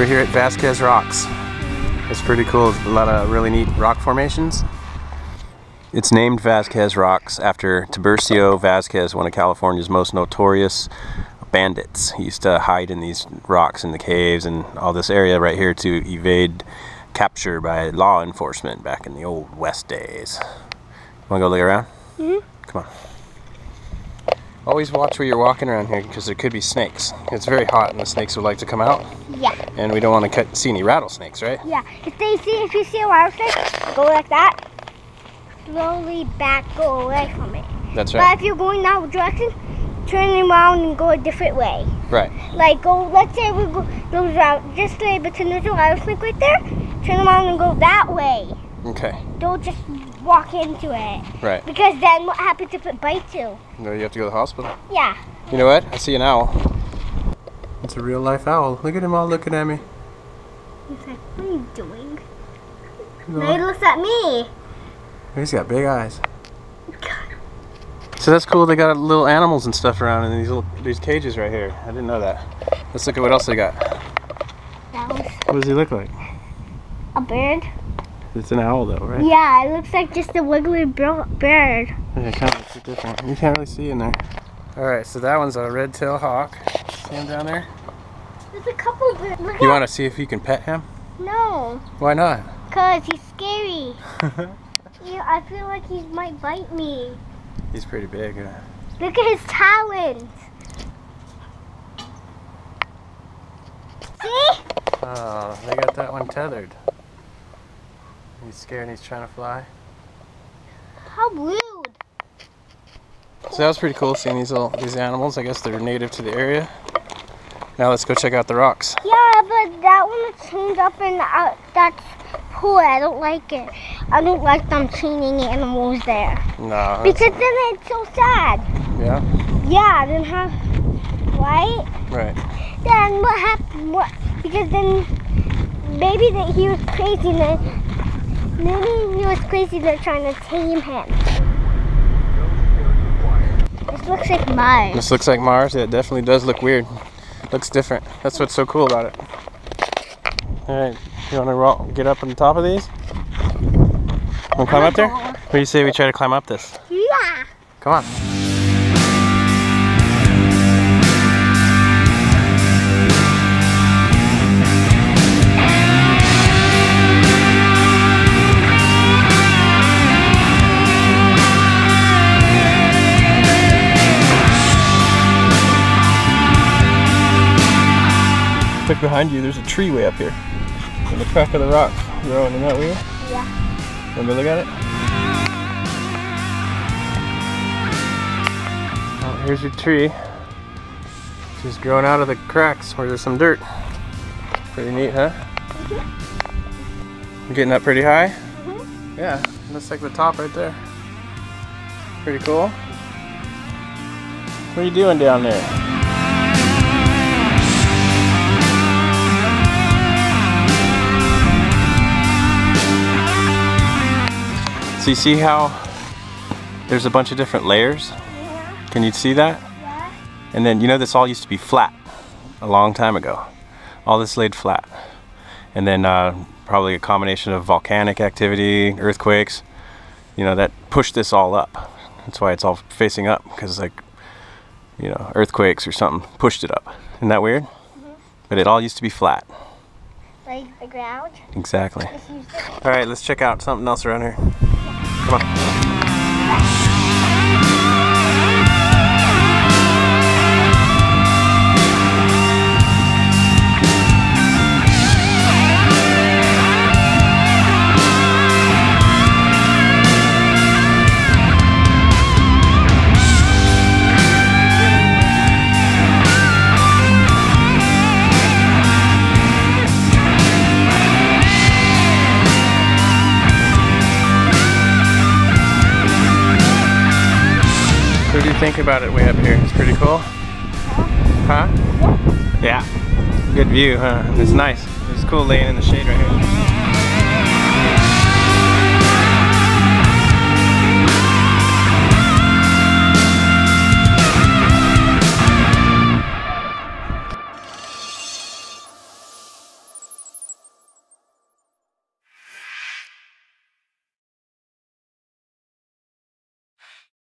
So we're here at Vasquez Rocks. It's pretty cool, a lot of really neat rock formations. It's named Vasquez Rocks after Tiburcio Vasquez, one of California's most notorious bandits. He used to hide in these rocks in the caves and all this area right here to evade capture by law enforcement back in the old West days. Wanna go look around? Mm-hmm. Come on. Always watch where you're walking around here because there could be snakes. It's very hot and the snakes would like to come out. Yeah. And we don't want to see any rattlesnakes, right? Yeah. If you see a rattlesnake, go like that. Slowly back, go away from it. That's right. But if you're going that direction, turn around and go a different way. Right. Like go, let's say we go those routes just to able to know the rattlesnake right there, turn around and go that way. Okay. Don't just walk into it. Right. Because then what happens if it bites you? No, you have to go to the hospital. Yeah. You know what? I see an owl. It's a real life owl. Look at him all looking at me. He's like, what are you doing? Now he looks at me. He's got big eyes. So that's cool, they got little animals and stuff around in these cages right here. I didn't know that. Let's look at what else they got. What does he look like? A bird. It's an owl though, right? Yeah, it looks like just a wiggly bird. Yeah, it kind of looks different. You can't really see in there. Alright, so that one's a red-tailed hawk. See him down there? There's a couple of birds. You want to see if you can pet him? No. Why not? Because he's scary. Yeah, I feel like he might bite me. He's pretty big, huh? Look at his talons. See? Oh, they got that one tethered. He's scared and he's trying to fly. How rude. So that was pretty cool seeing these animals. I guess they're native to the area. Now let's go check out the rocks. Yeah, but that one is chained up and that's cool. I don't like it. I don't like them chaining animals there. No. Because then it's so sad. Yeah? Yeah, then how, right? Right. Then what happened, because then maybe that he was crazy, they're trying to tame him. This looks like Mars. This looks like Mars, yeah, it definitely does look weird. Looks different. That's what's so cool about it. Alright, you want to get up on the top of these? Wanna climb up there? What do you say we try to climb up this? Yeah! Come on. Look behind you, there's a tree way up here. In the crack of the rock growing, isn't that weird? Yeah. Want me to look at it? Oh, here's your tree. Just growing out of the cracks where there's some dirt. Pretty neat, huh? Mm-hmm. You're getting up pretty high? Mm-hmm. Yeah, looks like the top right there. Pretty cool. What are you doing down there? So you see how there's a bunch of different layers? Yeah. Can you see that? Yeah. And then, you know, this all used to be flat a long time ago. All this laid flat. And then probably a combination of volcanic activity, earthquakes, you know, that pushed this all up. That's why it's all facing up, because like, you know, earthquakes or something pushed it up. Isn't that weird? Mm-hmm. But it all used to be flat. Like the ground? Exactly. All right, let's check out something else around here. Come on. What do you think about it way up here? It's pretty cool. Huh? Yeah. Good view, huh? It's nice. It's cool laying in the shade right here.